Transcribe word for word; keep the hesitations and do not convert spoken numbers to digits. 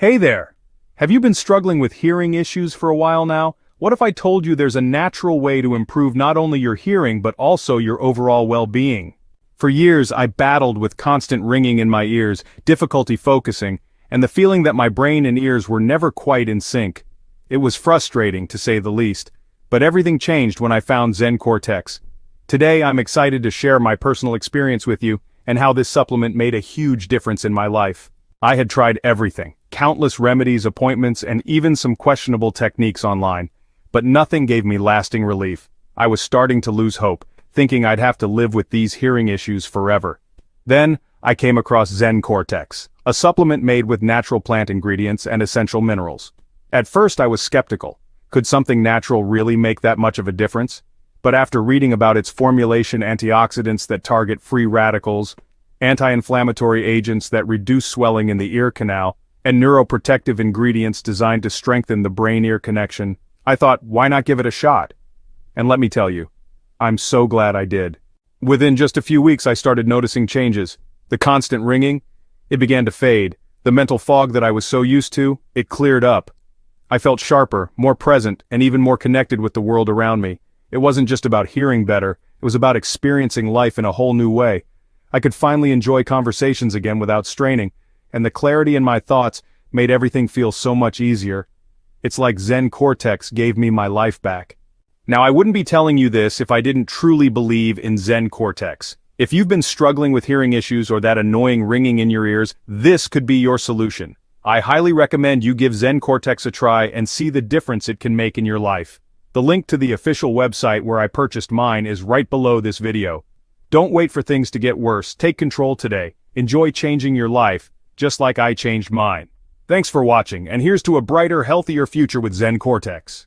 Hey there! Have you been struggling with hearing issues for a while now? What if I told you there's a natural way to improve not only your hearing but also your overall well-being? For years, I battled with constant ringing in my ears, difficulty focusing, and the feeling that my brain and ears were never quite in sync. It was frustrating, to say the least, but everything changed when I found ZenCortex. Today, I'm excited to share my personal experience with you and how this supplement made a huge difference in my life. I had tried everything. Countless remedies, appointments, and even some questionable techniques online, but nothing gave me lasting relief. I was starting to lose hope, thinking I'd have to live with these hearing issues forever. Then, I came across ZenCortex, a supplement made with natural plant ingredients and essential minerals. At first I was skeptical. Could something natural really make that much of a difference? But after reading about its formulation, antioxidants that target free radicals, anti-inflammatory agents that reduce swelling in the ear canal, and neuroprotective ingredients designed to strengthen the brain-ear connection, I thought, why not give it a shot? And let me tell you, I'm so glad I did. Within just a few weeks I started noticing changes. The constant ringing, it began to fade. The mental fog that I was so used to, it cleared up. I felt sharper, more present, and even more connected with the world around me. It wasn't just about hearing better, it was about experiencing life in a whole new way. I could finally enjoy conversations again without straining, and the clarity in my thoughts made everything feel so much easier. It's like ZenCortex gave me my life back. Now, I wouldn't be telling you this if I didn't truly believe in ZenCortex. If you've been struggling with hearing issues or that annoying ringing in your ears, this could be your solution. I highly recommend you give ZenCortex a try and see the difference it can make in your life. The link to the official website where I purchased mine is right below this video. Don't wait for things to get worse. Take control today. Enjoy changing your life, just like I changed mine. Thanks for watching, and here's to a brighter, healthier future with ZenCortex.